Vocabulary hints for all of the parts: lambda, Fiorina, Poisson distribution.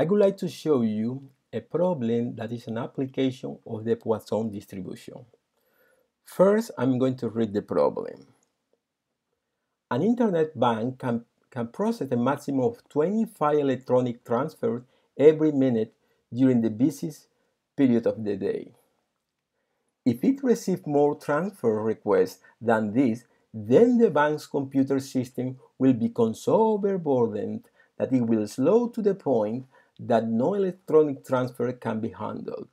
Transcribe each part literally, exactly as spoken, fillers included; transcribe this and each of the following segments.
I would like to show you a problem that is an application of the Poisson distribution. First, I'm going to read the problem. An internet bank can, can process a maximum of twenty-five electronic transfers every minute during the busiest period of the day. If it receives more transfer requests than this, then the bank's computer system will become so overburdened that it will slow to the point that no electronic transfer can be handled.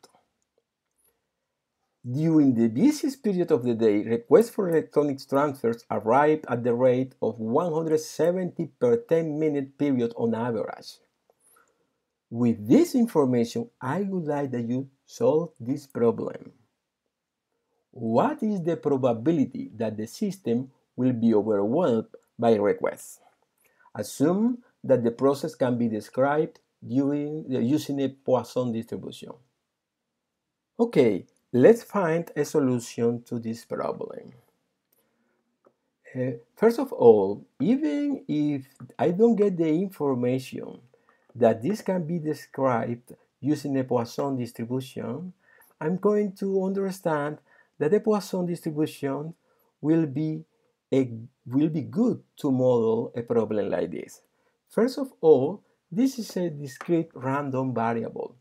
During the busiest period of the day, requests for electronic transfers arrived at the rate of one hundred seventy per ten minute period on average. With this information, I would like that you solve this problem. What is the probability that the system will be overwhelmed by requests? Assume that the process can be described during, uh, using a Poisson distribution. Okay, let's find a solution to this problem. Uh, first of all, even if I don't get the information that this can be described using a Poisson distribution, I'm going to understand that the Poisson distribution will be, a, will be good to model a problem like this. First of all, this is a discrete random variable,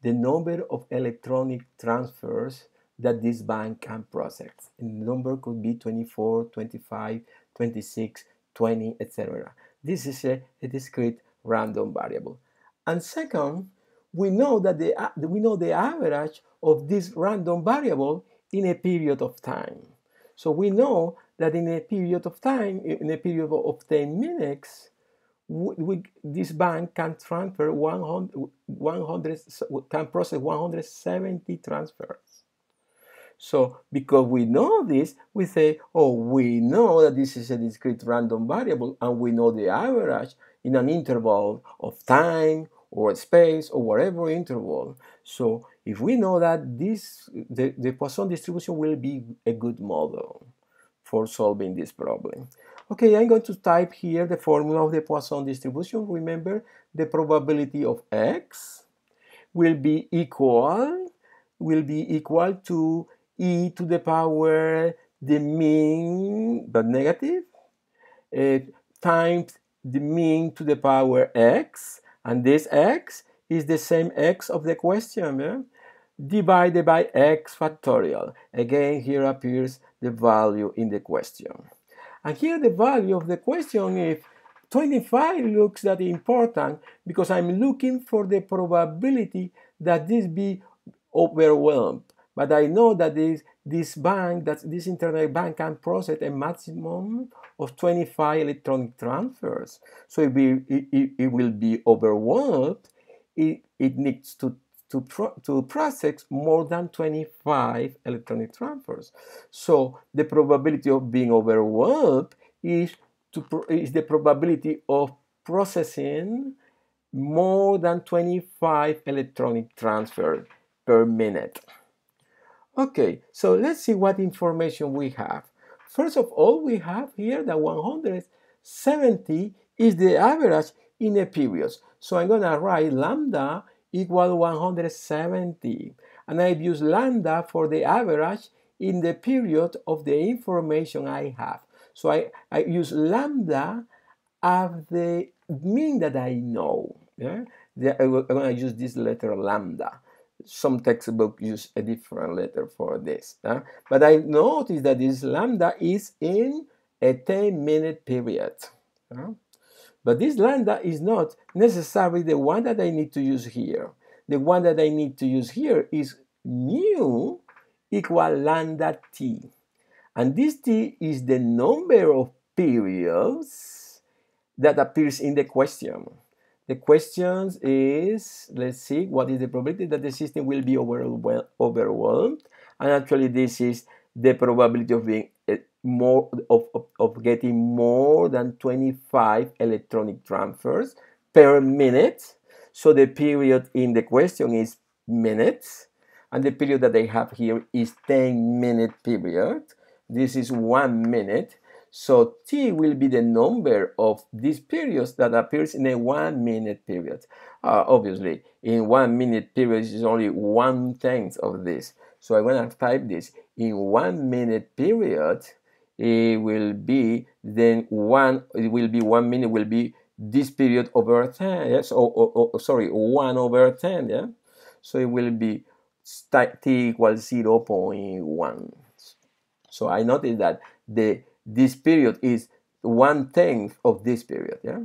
the number of electronic transfers that this bank can process. And the number could be twenty-four, twenty-five, twenty-six, twenty, et cetera. This is a, a discrete random variable. And second, we know that the, uh, we know the average of this random variable in a period of time. So we know that in a period of time, in a period of ten minutes, We, we, this bank can transfer one hundred, one hundred can process one hundred seventy transfers. So because we know this, we say, oh, we know that this is a discrete random variable and we know the average in an interval of time or space or whatever interval. So if we know that this, the, the Poisson distribution will be a good model for solving this problem. Okay, I'm going to type here the formula of the Poisson distribution. Remember, the probability of x will be equal will be equal to e to the power the mean but negative uh, times the mean to the power x, and this x is the same x of the question, yeah? Divided by x factorial. Again, here appears the value in the question. And here the value of the question is twenty-five looks that important because I'm looking for the probability that this be overwhelmed. But I know that this, this bank, that this internet bank can process a maximum of twenty-five electronic transfers. So it, be, it, it, it will be overwhelmed. It, it needs to, to, pro, to process more than twenty-five electronic transfers. So the probability of being overwhelmed is, to, is the probability of processing more than twenty-five electronic transfers per minute. Okay, so let's see what information we have. First of all, we have here that one hundred seventy is the average in a period. So I'm gonna write lambda equal one hundred seventy. And I've used lambda for the average in the period of the information I have. So I, I use lambda as the mean that I know. Yeah? The, I will, I'm gonna use this letter lambda. Some textbooks use a different letter for this. Huh? But I notice that this lambda is in a ten minute period. Huh? But this lambda is not necessarily the one that I need to use here. The one that I need to use here is mu equal lambda t. And this t is the number of periods that appears in the question. The question is, let's see, what is the probability that the system will be overwhelmed? And actually this is the probability of being more of, of, of getting more than twenty-five electronic transfers per minute. So the period in the question is minutes, and the period that they have here is ten minute period. This is one minute. So T will be the number of these periods that appears in a one minute period. Uh, obviously, in one minute period is only one tenth of this. So I want to type this. In one minute period, it will be then one. It will be one minute. Will be this period over ten. Yes. Or, or, or sorry, one over ten. Yeah. So it will be t equals zero point one. So I noticed that the this period is one tenth of this period, yeah?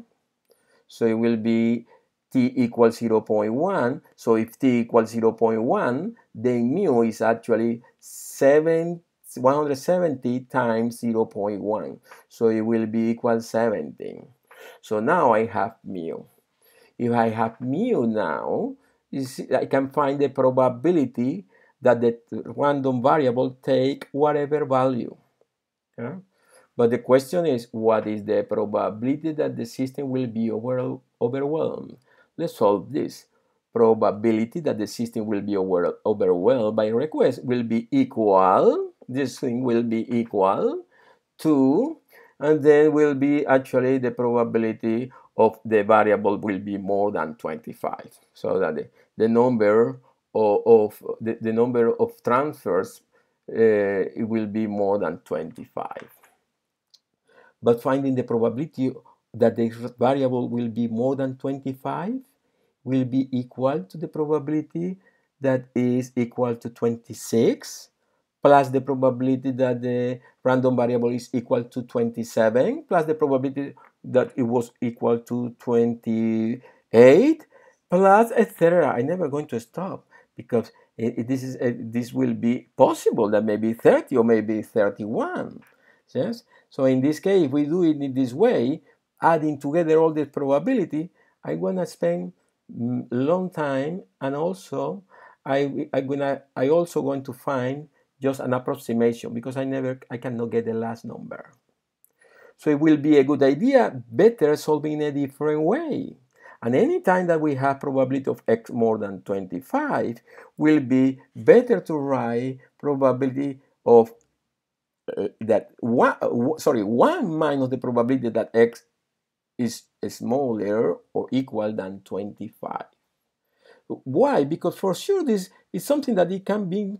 So it will be t equals zero point one. So if t equals zero point one, then mu is actually one hundred seventy times zero point one. So it will be equal seventeen. So now I have mu. If I have mu now, you see, I can find the probability that the random variable take whatever value. Yeah? But the question is, what is the probability that the system will be over, overwhelmed? Let's solve this. Probability that the system will be over, overwhelmed by request will be equal, this thing will be equal to, and then will be actually the probability of the variable will be more than twenty-five. So that the, the number of, of the, the number of transfers uh, it will be more than twenty-five. But finding the probability that the variable will be more than twenty-five will be equal to the probability that is equal to twenty-six plus the probability that the random variable is equal to twenty-seven plus the probability that it was equal to twenty-eight plus et cetera. I'm never going to stop because it, it, this, is a, this will be possible that maybe thirty or maybe thirty-one. Yes? So in this case, if we do it in this way, adding together all the probability, I wanna spend long time, and also I I gonna I also want to find just an approximation because I never I cannot get the last number. So it will be a good idea, better solving in a different way. And any time that we have probability of x more than twenty-five, will be better to write probability of that one sorry one minus the probability that x is smaller or equal than twenty-five. Why? Because for sure this is something that it can be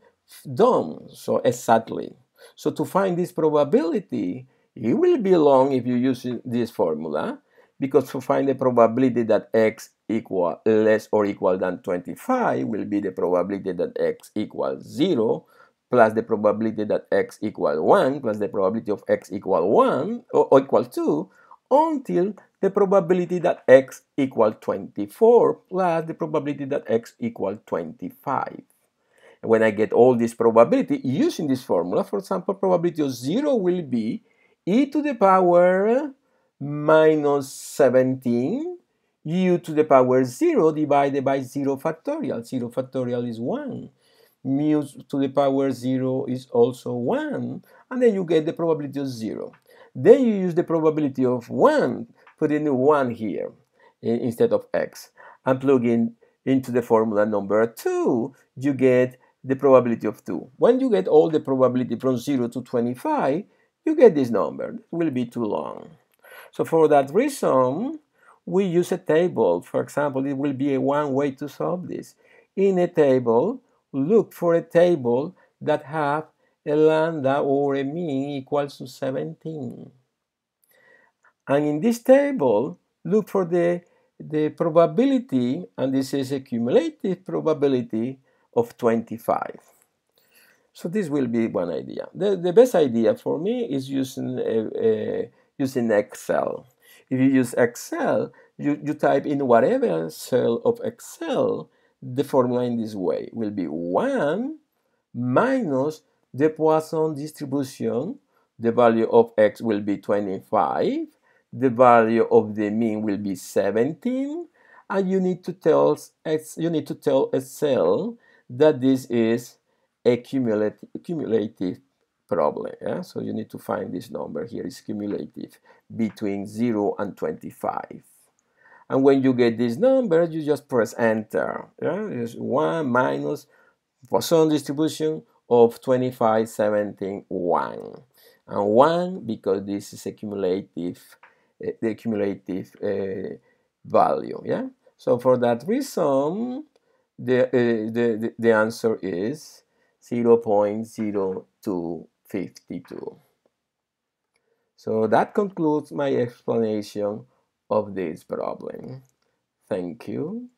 done so exactly. So to find this probability, it will be long if you use this formula, because to find the probability that x equal less or equal than twenty-five will be the probability that x equals zero plus the probability that x equals one, plus the probability of x equals one, or, or equal two, until the probability that x equals twenty-four, plus the probability that x equals twenty-five. And when I get all this probability, using this formula, for example, probability of zero will be e to the power minus seventeen, u to the power zero divided by zero factorial. zero factorial is one. Mu to the power zero is also one, and then you get the probability of zero. Then you use the probability of one, put in one here instead of x, and plug in into the formula number two, you get the probability of two. When you get all the probability from zero to twenty-five, you get this number. It will be too long. So for that reason, we use a table. For example, it will be a one way to solve this. In a table, look for a table that have a lambda or a mean equals to seventeen. And in this table, look for the, the probability, and this is a cumulative probability of twenty-five. So this will be one idea. The, the best idea for me is using, uh, uh, using Excel. If you use Excel, you, you type in whatever cell of Excel, the formula in this way will be one minus the Poisson distribution. The value of x will be twenty-five. The value of the mean will be seventeen, and you need to tell x. You need to tell Excel that this is a cumulative, cumulative problem. Yeah? So you need to find this number here is cumulative between zero and twenty-five. And when you get this number, you just press enter. Yeah? It's one minus Poisson distribution of twenty-five, seventeen, one. and one because this is a cumulative, uh, the cumulative uh, value. Yeah. So for that reason, the uh, the the answer is zero point zero two five two. So that concludes my explanation of this problem. Thank you.